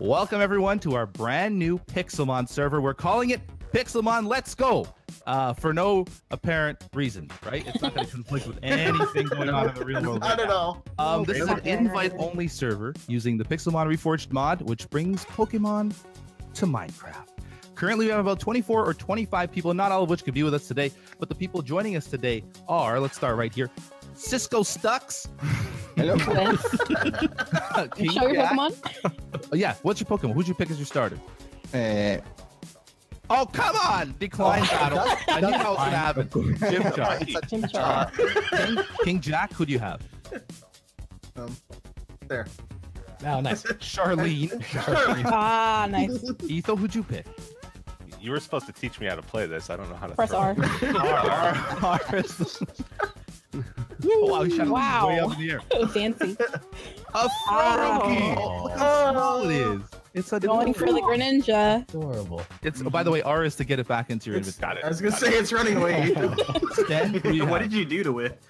Welcome everyone to our brand new Pixelmon server. We're calling it Pixelmon Let's Go for no apparent reason, right? It's not going to conflict with anything going on in the real world. Not at all. This is an invite-only server using the Pixelmon Reforged mod, which brings Pokemon to Minecraft. Currently, we have about 24 or 25 people, not all of which could be with us today, but the people joining us today are, let's start right here, Cisco Stuxx. Hello. Can you show your Pokemon? Yeah, what's your Pokemon? Who'd you pick as your starter? Oh, come on! Decline battle. I knew that was going to happen. Jimchar. King Jack, who do you have? There. Oh, nice. Charlene. Ah, nice. Etho, who'd you pick? You were supposed to teach me how to play this. I don't know how to throw. Press R. Oh, wow, he shot him way up in the air. So fancy. A Floaroma. Look how small it is. It's going for the Greninja. Adorable. It's by the way, R is to get it back into your inventory. I was gonna say it's running away. Sten, what did you do to it?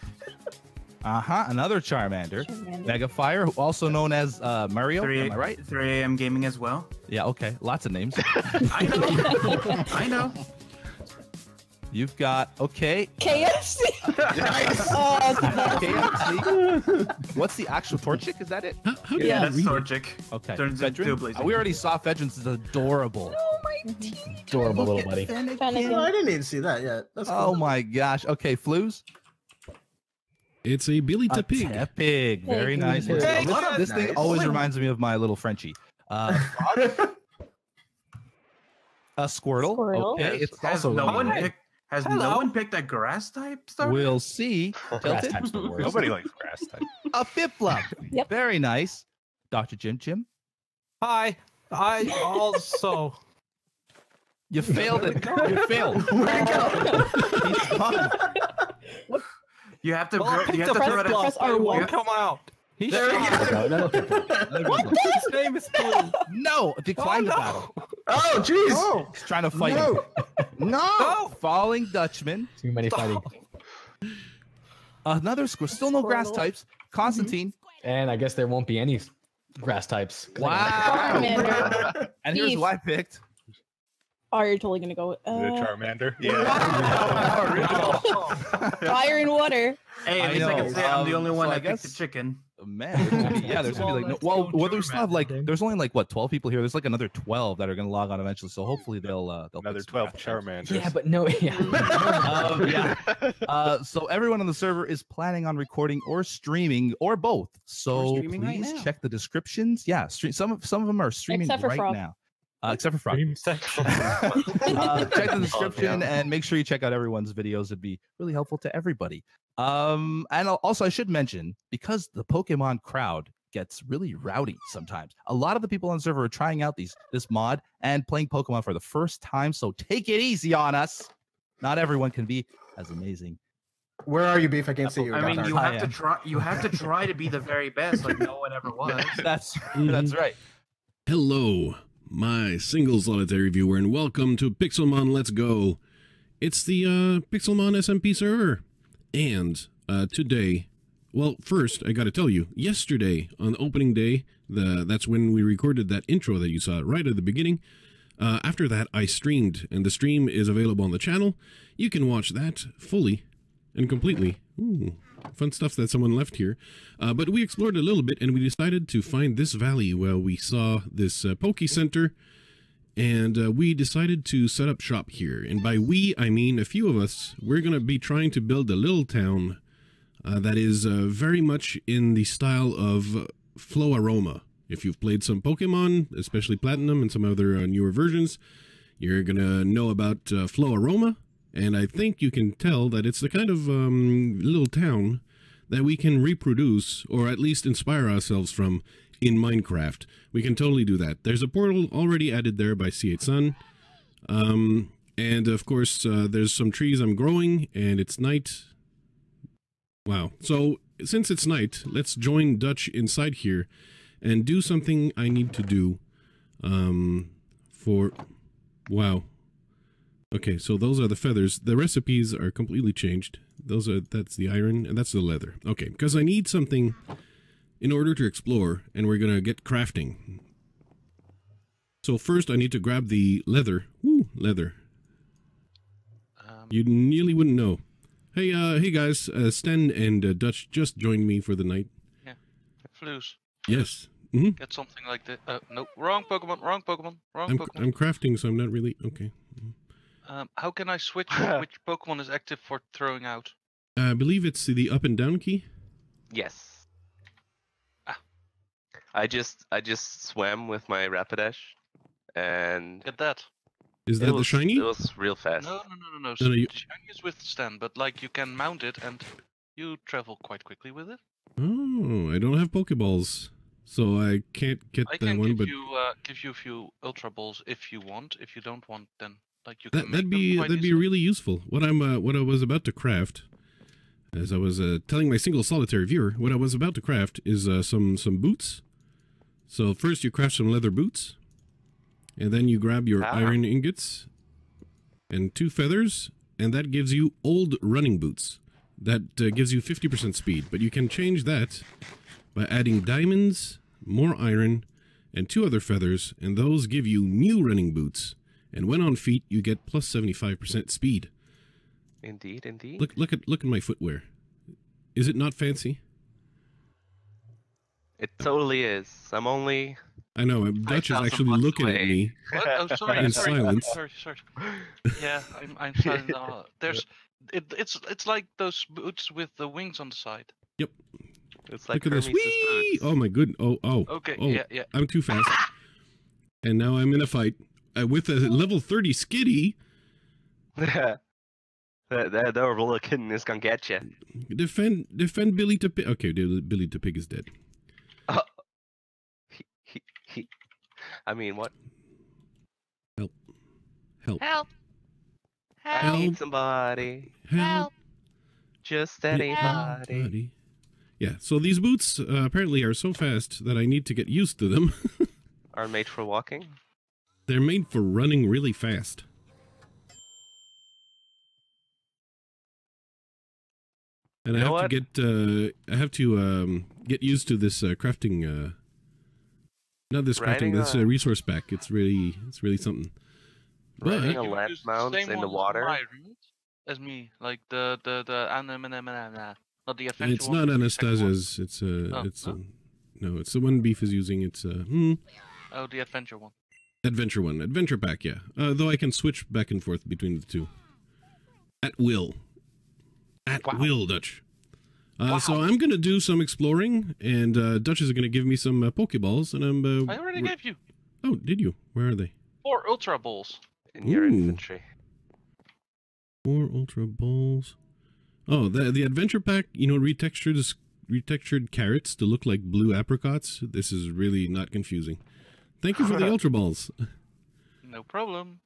Another Charmander. Mega Fire, also known as Mario. Am I right? 3 AM gaming as well. Yeah. Okay. Lots of names. I know. I know. You've got KFC. Nice. KFC. What's the actual Torchic? Is that it? Yeah, that's Torchic. Okay. Turns into Blaziken. We already saw Fedrin's is adorable. Oh my teeth. Adorable little buddy. Fennekin. I didn't even see that yet. That's cool. Oh my gosh. Okay, Flus. It's a Billy Tepig. Tepig. Very nice. This thing always reminds me of my little Frenchie. A Squirtle. Okay, it's also Has no one picked that grass type starter? We'll see. Grass type's the worst. Nobody likes grass type. A Piplup. Yep. Very nice. Dr. Jim. Hi. I also. You failed it. You failed. Where'd it go? He's gone. What? You have to throw it out. R1. Come out. He there we go. What? His name is Blue. No. Decline the battle. Oh, jeez. Oh. He's trying to fight him. No! Falling Dutchman. Too many fighting. Another Squirtle. Still no grass types. Constantine. And I guess there won't be any grass types. Wow. And here's who I picked. Oh, you're totally going to go with... the Charmander. Yeah. Fire and water. Hey, at least I can say I'm the only one that picked the chicken. Man, yeah, there's gonna be like, there's still like, there's only like 12 people here. There's like another 12 that are gonna log on eventually. So hopefully they'll another 12 Charmanders. Yeah, but no, yeah. So everyone on the server is planning on recording or streaming or both. So please check the descriptions. Yeah, some of them are streaming right now. Except for Frog. Check the description and make sure you check out everyone's videos. It'd be really helpful to everybody. And also I should mention, because the Pokemon crowd gets really rowdy sometimes, a lot of the people on the server are trying out this mod and playing Pokemon for the first time. So take it easy on us. Not everyone can be as amazing. Where are you, Beef? I can't see you. I mean, you have to try. You have to try to be the very best, like no one ever was. That's right. Hello. My single solitary reviewer, and welcome to Pixelmon Let's Go. It's the Pixelmon SMP server. And today, well, first, I gotta tell you, yesterday on opening day, that's when we recorded that intro that you saw right at the beginning. After that, I streamed, and the stream is available on the channel. You can watch that fully and completely. Ooh, fun stuff that someone left here. But we explored a little bit, and we decided to find this valley where we saw this Poke Center. And we decided to set up shop here. And by we, I mean a few of us. We're going to be trying to build a little town that is very much in the style of Floaroma. If you've played some Pokemon, especially Platinum and some other newer versions, you're going to know about Floaroma. And I think you can tell that it's the kind of little town that we can reproduce, or at least inspire ourselves from, in Minecraft. We can totally do that. There's a portal already added there by C8Sun. And of course, there's some trees I'm growing, and it's night. Wow. So, since it's night, let's join Dutch inside here and do something I need to do for... Wow. Okay, so those are the feathers. The recipes are completely changed. That's the iron, and that's the leather. Okay, because I need something in order to explore, and we're gonna get crafting. So first I need to grab the leather. Ooh, leather. You nearly wouldn't know. Hey, hey guys, Sten and Dutch just joined me for the night. Yeah, Flouz. Yes. Mm-hmm. Get something like that. No, wrong Pokemon, wrong Pokemon, wrong Pokemon. I'm crafting, so I'm not really, okay. How can I switch which Pokemon is active for throwing out? I believe it's the up and down key. Yes. Ah. I just swam with my Rapidash, and... Get that. Is that the shiny? It was real fast. No, no, no, no, no. So the shiny is with Stan, but like you can mount it and you travel quite quickly with it. Oh, I don't have Pokeballs, so I can't get that one. But I can give you a few Ultra Balls if you want. If you don't want, then like you can. That'd be really useful. What I was about to craft, as I was telling my single solitary viewer, what I was about to craft is some boots. So first you craft some leather boots. And then you grab your iron ingots and 2 feathers, and that gives you old running boots. That gives you 50% speed, but you can change that by adding diamonds, more iron, and 2 other feathers, and those give you new running boots. And when on feet, you get plus 75% speed. Indeed, indeed. Look at my footwear. Is it not fancy? It totally is. I'm only... I know, Dutch is actually looking at me in silence. Yeah, I'm silent. There's, it's like those boots with the wings on the side. Yep. It's like Hermes' boots. Oh my goodness. Oh, oh. Okay, oh, yeah, yeah. I'm too fast. And now I'm in a fight with a level 30 Skitty. That horrible little kitten is gonna get you. Defend Billy Tepig. Okay, Billy Tepig is dead. I mean, what? Help. Help. Help. Help. I need somebody. Help. Just anybody. Help. Yeah, so these boots apparently are so fast that I need to get used to them. Are made for walking? They're made for running really fast. And I have to get used to this crafting... Not this crafting, that's a resource pack. It's really something. But a land mount in the water. As me, like the not the effectual. It's not Anastasia's. It's no, it's the one Beef is using. It's oh, the adventure one. Adventure one, adventure pack. Yeah, though I can switch back and forth between the two at will. At will, Dutch. Wow. So I'm gonna do some exploring, and Dutch is gonna give me some Pokeballs, and I'm. I already gave you. Oh, did you? Where are they? 4 Ultra Balls in your inventory. 4 Ultra Balls. Oh, the adventure pack. You know, retextured carrots to look like blue apricots. This is really not confusing. Thank you for the Ultra Balls. No problem.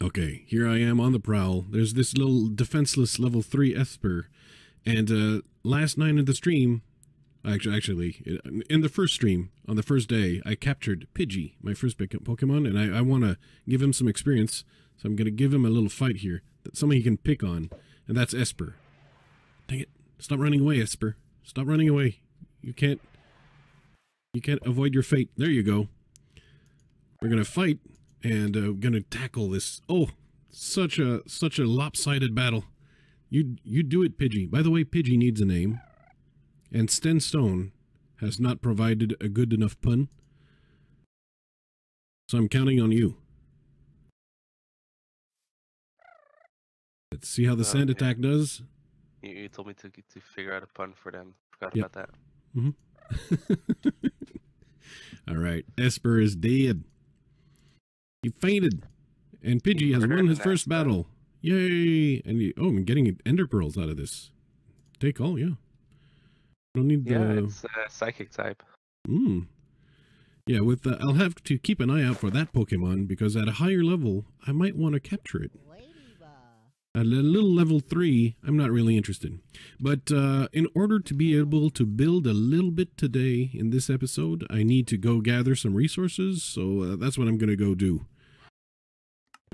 Okay, here I am on the prowl. There's this little defenseless level 3 Esper. And last night in the stream, actually, in the first stream, on the first day, I captured Pidgey, my first big Pokemon, and I want to give him some experience, so I'm going to give him a little fight here, something he can pick on, and that's Esper. Dang it. Stop running away, Esper. Stop running away. You can't avoid your fate. There you go. We're going to fight, and going to tackle this. Oh, such a lopsided battle. You do it, Pidgey. By the way, Pidgey needs a name. And Stenstone has not provided a good enough pun. So I'm counting on you. Let's see how the sand attack does. You told me to figure out a pun for them. Forgot about that. Mm-hmm. All right. Esper is dead. He fainted. And Pidgey has won his first battle. Yay! And I'm getting ender pearls out of this. Take all, yeah. Don't need the. Yeah, it's psychic type. Hmm. Yeah, with the, I'll have to keep an eye out for that Pokemon because at a higher level, I might want to capture it. At a little level 3, I'm not really interested. But in order to be able to build a little bit today in this episode, I need to go gather some resources. So that's what I'm gonna go do.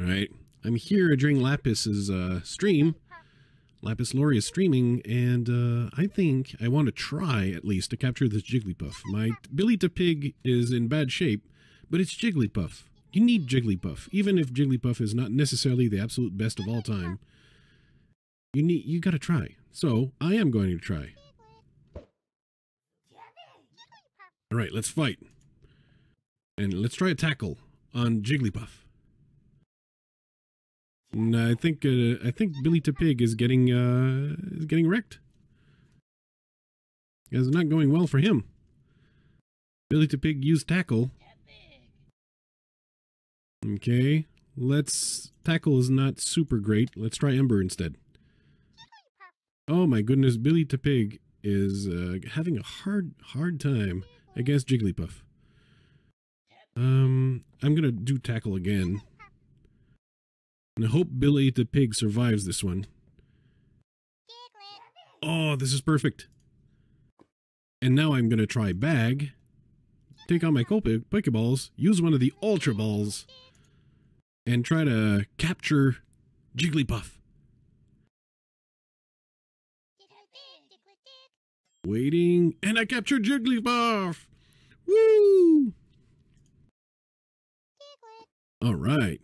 All right. I'm here during Lapis's stream. Lapis Lauri is streaming, and I think I want to try, at least, to capture this Jigglypuff. My Billy Tepig is in bad shape, but it's Jigglypuff. You need Jigglypuff, even if Jigglypuff is not necessarily the absolute best of all time. You gotta try. So I am going to try. All right, let's fight, and let's try a tackle on Jigglypuff. And I think Billy Tepig is getting wrecked. It's not going well for him. Billy Tepig used tackle. Okay, let's tackle is not super great. Let's try Ember instead. Oh my goodness, Billy Tepig is having a hard time against Jigglypuff. I'm gonna do tackle again. And I hope Billy Tepig survives this one. Oh, this is perfect. And now I'm gonna try bag. Take on my Pokeballs, use one of the Ultra Balls, and try to capture Jigglypuff. Waiting, and I captured Jigglypuff! Woo! Alright.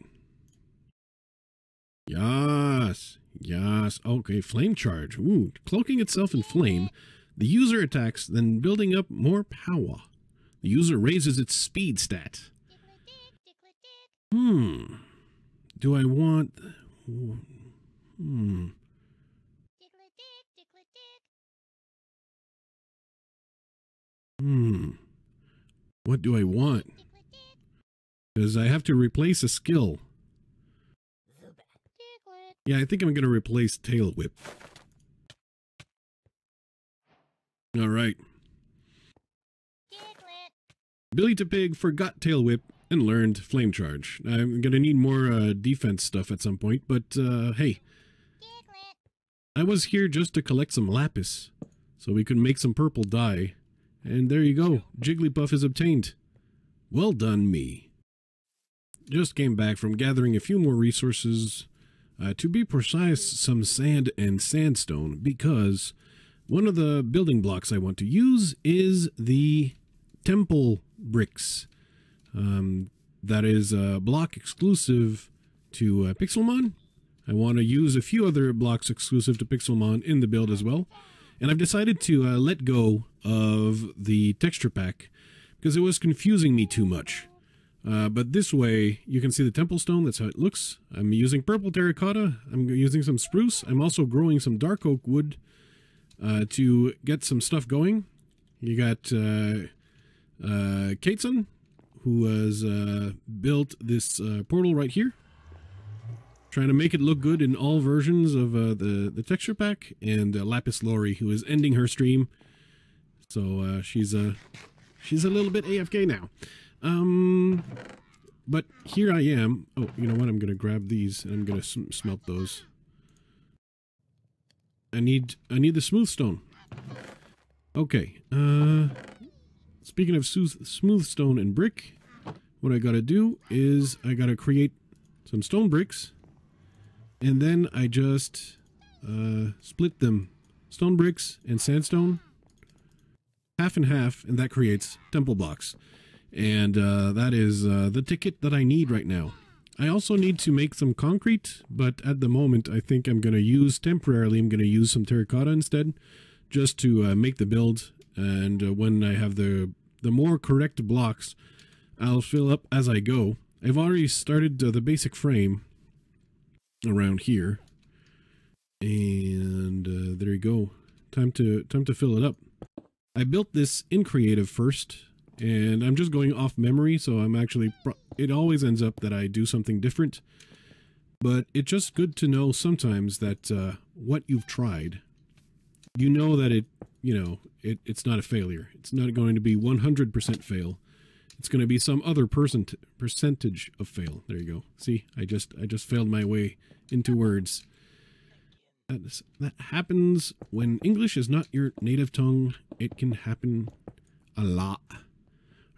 Yes, yes. Okay, Flame Charge. Ooh, cloaking itself in flame, the user attacks, then building up more power. The user raises its speed stat. Do I want... What do I want? Because I have to replace a skill. Yeah, I think I'm going to replace Tail Whip. All right. Billy Tepig forgot Tail Whip and learned Flame Charge. I'm going to need more defense stuff at some point, but hey. I was here just to collect some Lapis so we could make some purple dye. And there you go. Jigglypuff is obtained. Well done, me. Just came back from gathering a few more resources. To be precise, some sand and sandstone, because one of the building blocks I want to use is the temple bricks. That is a block exclusive to Pixelmon. I want to use a few other blocks exclusive to Pixelmon in the build as well. And I've decided to let go of the texture pack because it was confusing me too much. But this way, you can see the temple stone. That's how it looks. I'm using purple terracotta. I'm using some spruce. I'm also growing some dark oak wood to get some stuff going. You got Kateson, who has built this portal right here. Trying to make it look good in all versions of the texture pack, and Lapis Lauri, who is ending her stream, so she's a little bit AFK now. But here I am. Oh, you know what? I'm gonna grab these and I'm gonna smelt those. I need the smooth stone. Okay. Speaking of smooth stone and brick, what I gotta do is I gotta create some stone bricks. And then I just split them. Stone bricks and sandstone. Half and half, and that creates temple blocks. And that is the ticket that I need right now. I also need to make some concrete, but at the moment I think I'm going to use, temporarily, I'm going to use some terracotta instead. Just to make the build. And when I have the more correct blocks, I'll fill up as I go. I've already started the basic frame around here, and there you go. Time to fill it up. I built this in creative first, and I'm just going off memory, so I'm actually it always ends up that I do something different, but it's just good to know sometimes that what you've tried, you know that it's not a failure. It's not going to be 100% fail. It's going to be some other percentage of fail. There you go. See, I just failed my way into words. That happens when English is not your native tongue. It can happen a lot.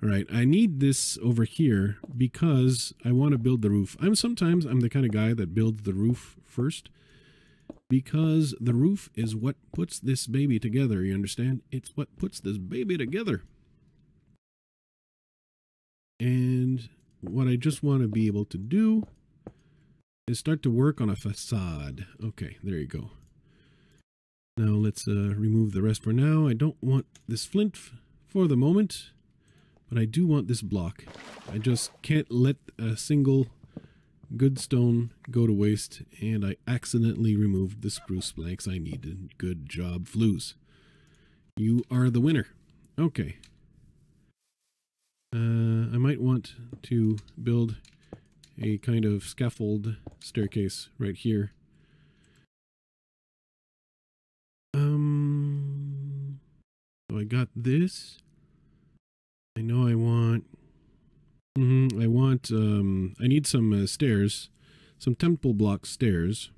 All right. I need this over here because I want to build the roof. Sometimes I'm the kind of guy that builds the roof first, because the roof is what puts this baby together. You understand? It's what puts this baby together. And what I just want to be able to do is start to work on a facade. Okay, there you go. Now let's remove the rest for now. I don't want this flint for the moment, but I do want this block. I just can't let a single good stone go to waste, and I accidentally removed the spruce planks I needed. Good job, Flues. You are the winner. Okay. I might want to build a kind of scaffold staircase right here. So I got this. I know I want... I want, I need some stairs, some temple block stairs.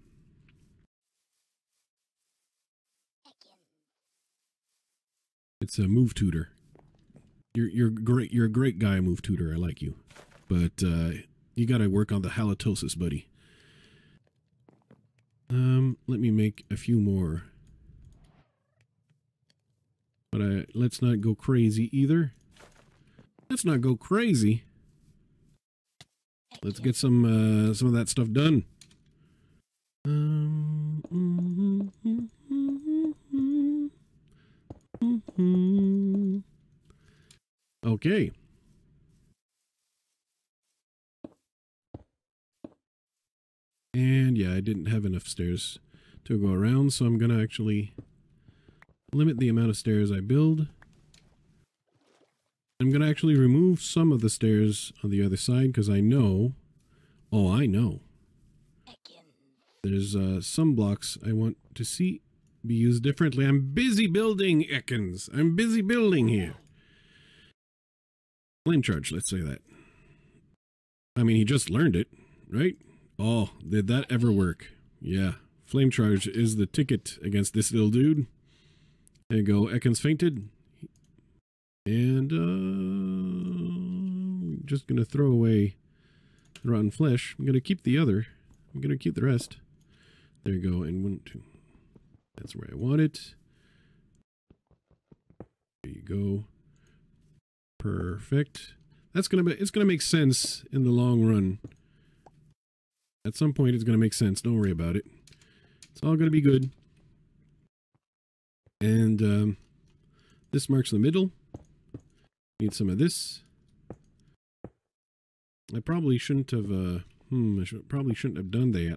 It's a move tutor. You're great. You're a great guy, move tutor. I like you, but you got to work on the halitosis, buddy. Let me make a few more, but let's not go crazy either. Let's not go crazy. Let's get some of that stuff done. Okay. And yeah, I didn't have enough stairs to go around, so I'm gonna actually limit the amount of stairs I build. I'm gonna actually remove some of the stairs on the other side because I know, oh, I know, there's some blocks I want to see be used differently. I'm busy building, Ekans. I'm busy building here. Flame charge, let's say that. I mean, he just learned it, right? Oh, did that ever work? Yeah, flame charge is the ticket against this little dude. There you go, Ekans fainted. And, I'm just going to throw away the rotten flesh. I'm going to keep the other. I'm going to keep the rest. There you go. And 1, 2. That's where I want it. There you go. Perfect. That's going to be, it's going to make sense in the long run. At some point, it's going to make sense. Don't worry about it. It's all going to be good. And, this marks the middle. Need some of this. I probably shouldn't have, probably shouldn't have done that.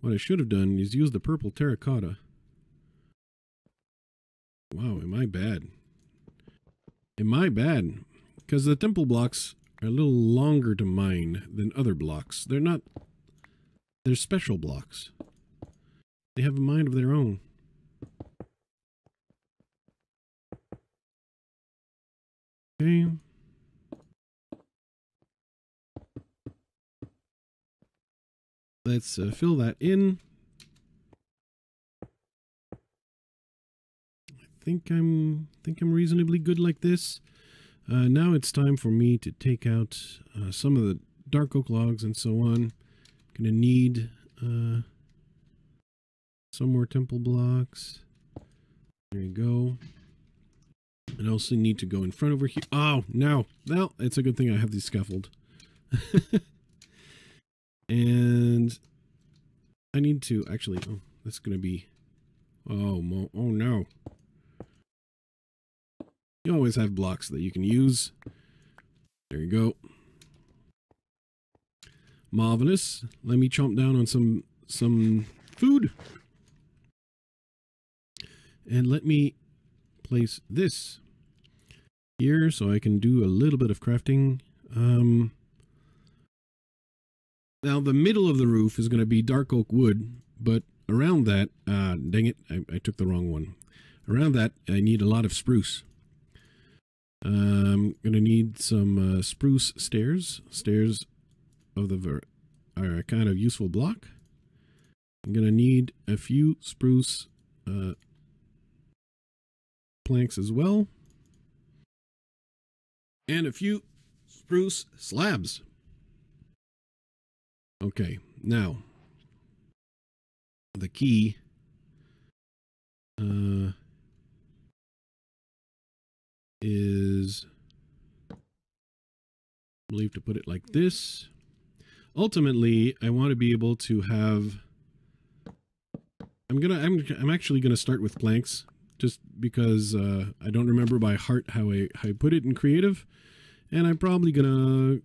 What I should have done is use the purple terracotta. Wow, am I bad? Am I bad? Because the temple blocks are a little longer to mine than other blocks. They're not, they're special blocks. They have a mind of their own. Okay. Let's fill that in. I think I'm reasonably good like this. Now it's time for me to take out some of the dark oak logs and so on. I'm gonna need some more temple blocks. There you go. And I also need to go in front over here. Oh, no. Well, it's a good thing I have these scaffold. And I need to actually, oh, that's going to be, oh, oh no. You always have blocks that you can use. There you go. Marvelous. Let me chomp down on some food. And let me place this here so I can do a little bit of crafting. Now the middle of the roof is going to be dark oak wood, but around that, dang it, I took the wrong one. Around that, I need a lot of spruce. I'm going to need some spruce stairs. Stairs of the are a kind of useful block. I'm going to need a few spruce planks as well, and a few spruce slabs. Okay, now the key is believe to put it like this. Ultimately, I want to be able to have, I'm actually gonna start with planks, just because I don't remember by heart how I put it in creative, and I'm probably gonna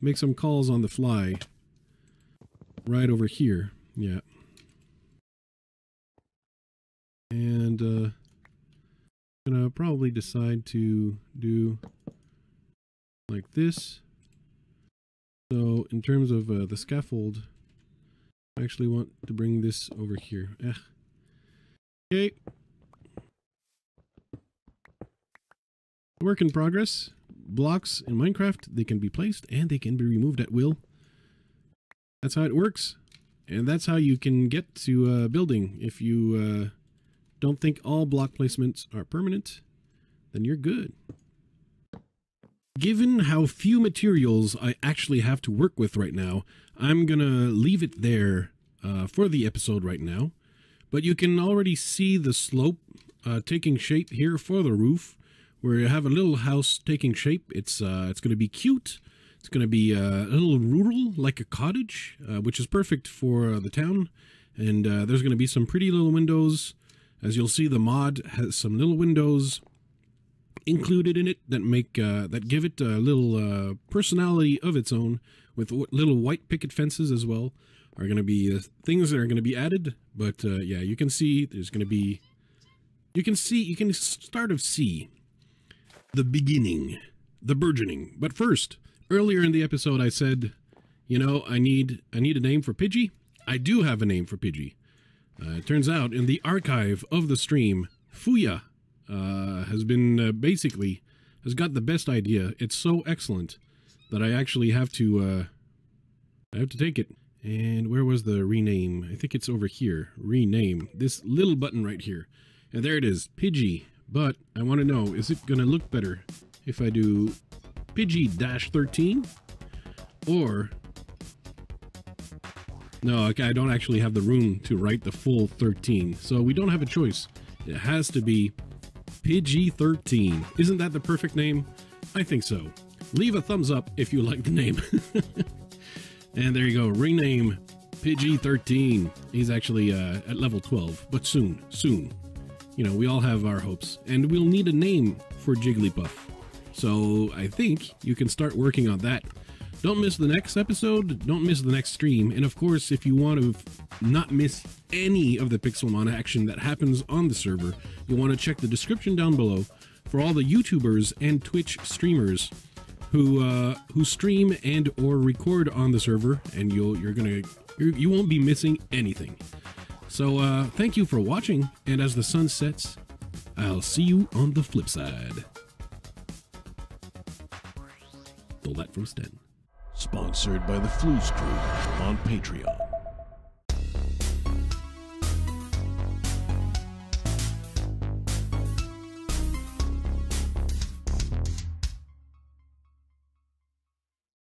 make some calls on the fly right over here. Yeah. And I'm gonna probably decide to do like this. So in terms of the scaffold, I actually want to bring this over here. Okay. Work in progress. Blocks in Minecraft, they can be placed and they can be removed at will. That's how it works. And that's how you can get to building. If you don't think all block placements are permanent, then you're good. Given how few materials I actually have to work with right now, I'm gonna leave it there for the episode right now. But you can already see the slope taking shape here for the roof, where you have a little house taking shape. It's going to be cute. It's going to be a little rural, like a cottage, which is perfect for the town. And there's going to be some pretty little windows. As you'll see, the mod has some little windows included in it that make that give it a little personality of its own, with little white picket fences as well. Are going to be things that are going to be added. But yeah, you can see there's going to be, you can start of see the beginning, the burgeoning. But first, earlier in the episode, I said, you know, I need a name for Pidgey. I do have a name for Pidgey. It turns out in the archive of the stream, Fuya has been basically has got the best idea. It's so excellent that I actually have to take it. And where was the rename? I think it's over here. Rename, this little button right here, and there it is, Pidgey. But I want to know, is it going to look better if I do Pidgey-13 or... No, okay, I don't actually have the room to write the full 13, so we don't have a choice. It has to be Pidgey-13. Isn't that the perfect name? I think so. Leave a thumbs up if you like the name. And there you go, rename Pidgey-13. He's actually at level 12, but soon, soon. You know, we all have our hopes, and we'll need a name for Jigglypuff. So I think you can start working on that. Don't miss the next episode. Don't miss the next stream. And of course, if you want to not miss any of the Pixelmon action that happens on the server, you'll want to check the description down below for all the YouTubers and Twitch streamers who stream and or record on the server, and you won't be missing anything. So thank you for watching, and as the sun sets, I'll see you on the flip side. Stole that from Sten. Sponsored by the Flouz Crew on Patreon.